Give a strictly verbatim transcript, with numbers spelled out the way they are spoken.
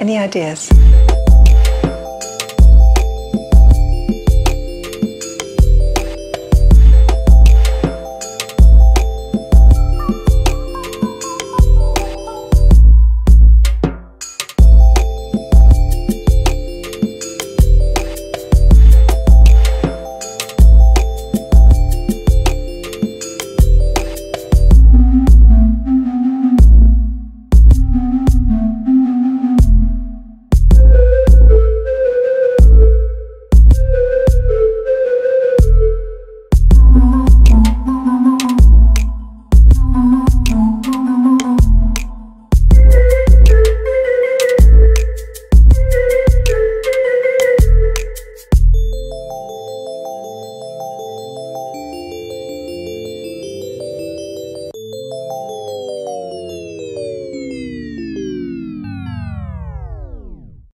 Any ideas?